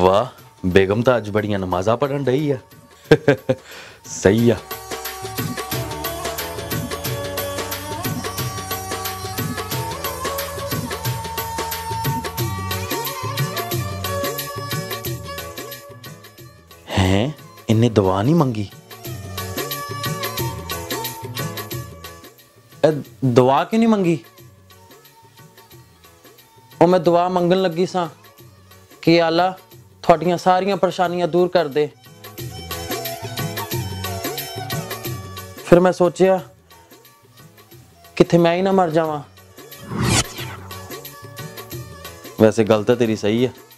वाह बेगम तो आज बड़िया नमाजा पढ़न रही है। सही है। हैं इन्हें दवा नहीं मंगी? दवा क्यों नहीं मंगी? और मैं दुआ मंगन लगी सा कि आला थोड़ियां सारियां परेशानियां दूर कर दे। फिर मैं सोचिया किथे मैं ही ना मर जावां। वैसे गल तो तेरी सही है।